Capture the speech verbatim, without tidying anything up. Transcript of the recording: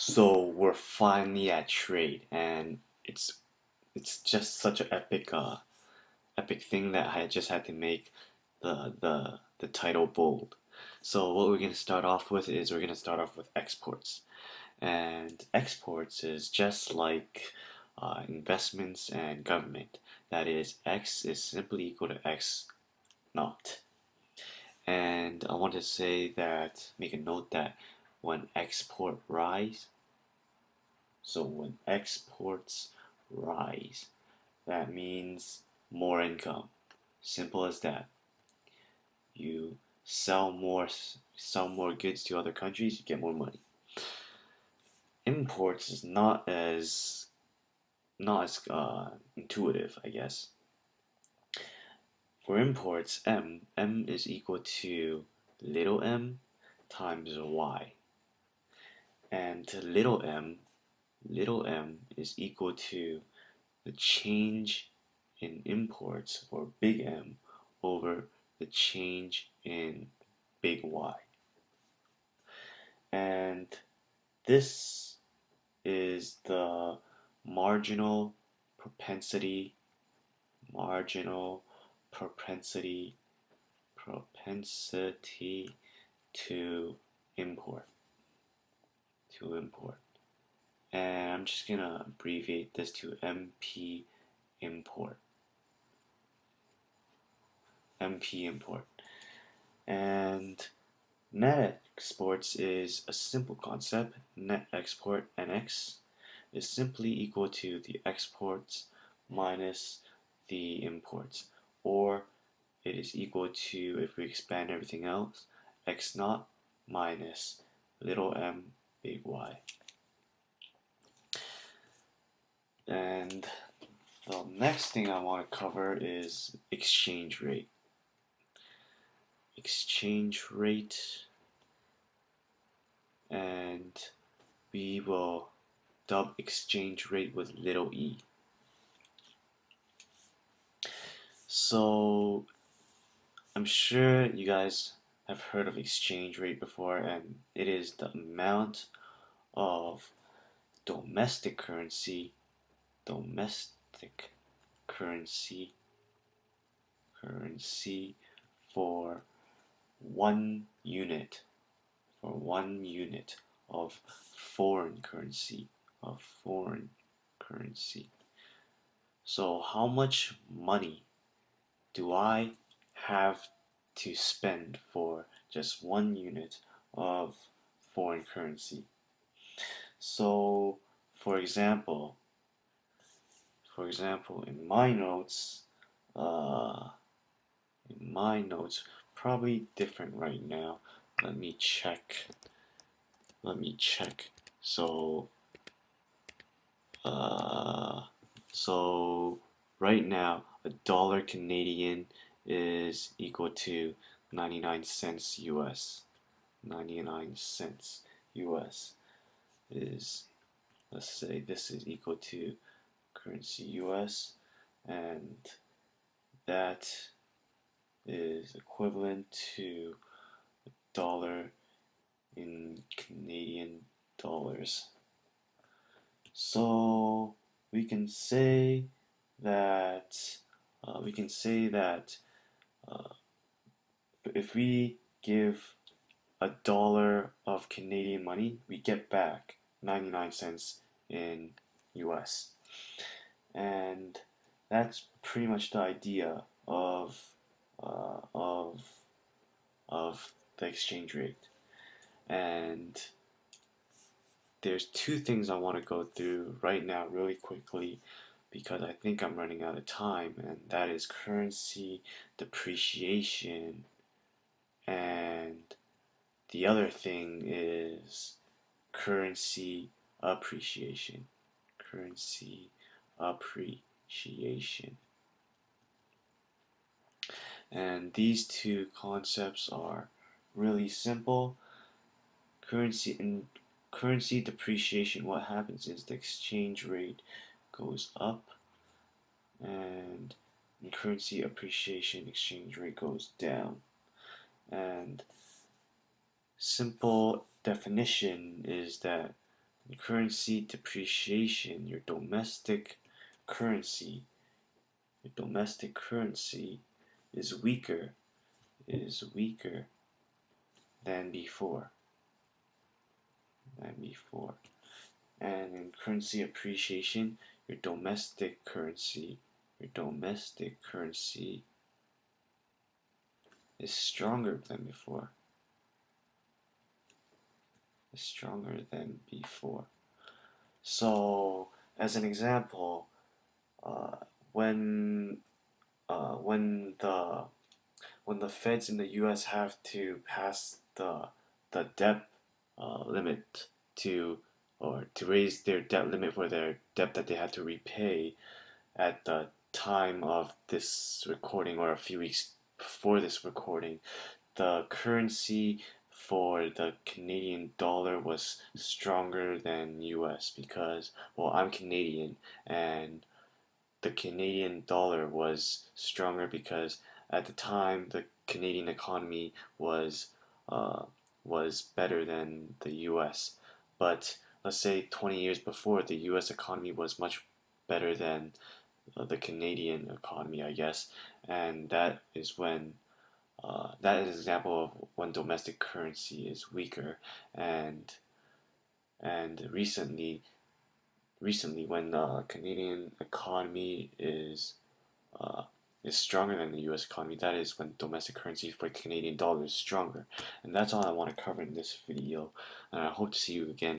So we're finally at trade, and it's it's just such an epic uh epic thing that I just had to make the the the title bold. So what we're gonna start off with is we're gonna start off with exports, and exports is just like uh, investments and government. That is, X is simply equal to X naught. And I want to say that, make a note that when export rise, so when exports rise, that means more income. Simple as that. You sell more, sell more goods to other countries, you get more money. Imports is not as not as uh, intuitive, I guess. For imports, M M is equal to little m times Y. And little m, little m is equal to the change in imports, or big M, over the change in big Y. And this is the marginal propensity, marginal propensity, propensity to import, to import. And I'm just gonna abbreviate this to M P import. M P import. And net exports is a simple concept. Net export, N X, is simply equal to the exports minus the imports, or it is equal to, if we expand everything else, X naught minus little m big Y. And the next thing I want to cover is exchange rate. Exchange rate, and we will dub exchange rate with little e. So I'm sure you guys have heard of exchange rate before, and it is the amount of domestic currency, domestic currency, currency for one unit, for one unit of foreign currency, of foreign currency. So how much money do I have to spend for just one unit of foreign currency? So for example, for example in my notes, uh, in my notes, probably different right now. Let me check. Let me check. So uh, so right now, a dollar Canadian is equal to ninety-nine cents U S. ninety-nine cents U S is, let's say this is equal to currency U S, and that is equivalent to a dollar in Canadian dollars. So we can say that Uh, we can say that uh, if we give a dollar of Canadian money, we get back ninety-nine cents in U S. And that's pretty much the idea of uh, of of the exchange rate. And there's two things I want to go through right now really quickly, because I think I'm running out of time, and that is currency depreciation, and the other thing is currency appreciation. Currency appreciation. And these two concepts are really simple. Currency and currency depreciation, what happens is the exchange rate goes up, and in currency appreciation, exchange rate goes down. And simple definition is that currency depreciation, your domestic currency, your domestic currency is weaker, is weaker than before, than before. And in currency appreciation, your domestic currency, your domestic currency is stronger than before. Is stronger than before. So, as an example, uh, when uh, when the when the Feds in the U S have to pass the the debt uh, limit to or to raise their debt limit for their debt that they have to repay at the time of this recording or a few weeks before this recording, the currency for the Canadian dollar was stronger than U S because, well, I'm Canadian, and the Canadian dollar was stronger because at the time the Canadian economy was uh, was better than the U S. But let's say twenty years before, the U S economy was much better than uh, the Canadian economy, I guess, and that is when Uh, that is an example of when domestic currency is weaker, and and recently, recently when the Canadian economy is uh, is stronger than the U S economy, that is when domestic currency for Canadian dollar is stronger, and that's all I want to cover in this video. And I hope to see you again.